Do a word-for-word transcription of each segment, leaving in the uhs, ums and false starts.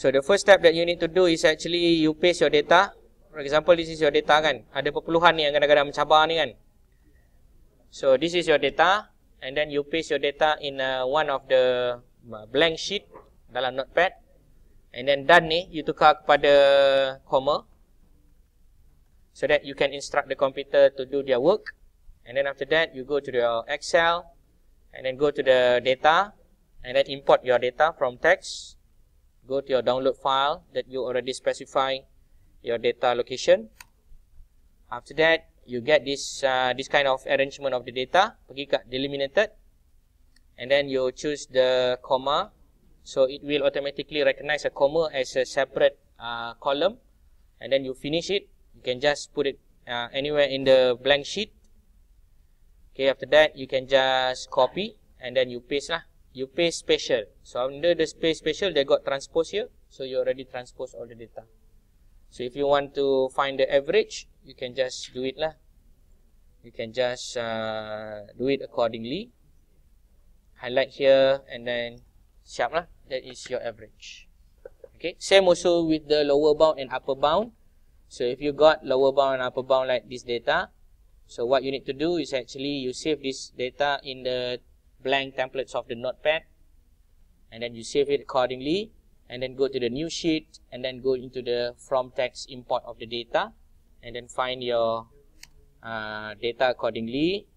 So the first step that you need to do is actually you paste your data. For example, this is your data kan. Ada perpuluhan ni yang kadang-kadang mencabar ni kan. So this is your data, and then you paste your data in uh, one of the blank sheet dalam Notepad. And then done ni you tukar kepada comma, so that you can instruct the computer to do their work. And then after that you go to your Excel, and then go to the data, and then import your data from text. Go to your download file that you already specify your data location. After that you get this uh, this kind of arrangement of the data. Pergi kat delimited, and then you choose the comma. So it will automatically recognize a comma as a separate uh, column, and then you finish it. You can just put it uh, anywhere in the blank sheet. Okay, after that you can just copy and then you paste lah. You paste special. So under the space special, they got transpose here. So you already transpose all the data. So if you want to find the average, you can just do it lah. You can just uh, do it accordingly. Highlight here and then siap lah. That is your average. Okay. Same also with the lower bound and upper bound. So if you got lower bound and upper bound like this data, so what you need to do is actually you save this data in the blank templates of the Notepad, and then you save it accordingly, and then go to the new sheet, and then go into the from text import of the data, and then find your uh, data accordingly.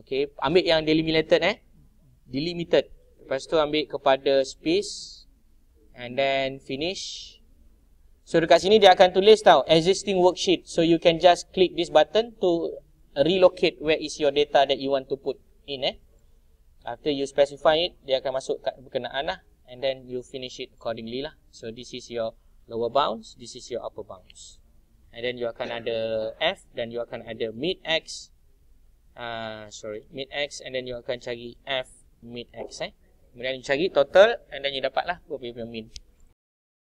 Okay, ambil yang delimited eh, delimited. Lepas tu ambil kepada space, and then finish. So dekat sini dia akan tulis tau, existing worksheet. So you can just click this button to relocate where is your data that you want to put in eh. After you specify it, dia akan masuk kat berkenaan lah. And then you finish it accordingly lah. So this is your lower bounds, this is your upper bounds. And then you akan ada F, dan you akan ada mid X. Uh, sorry, mid X, and then you akan cari F mid X eh. Kemudian you cari total, and then you dapat lah berapa punya min.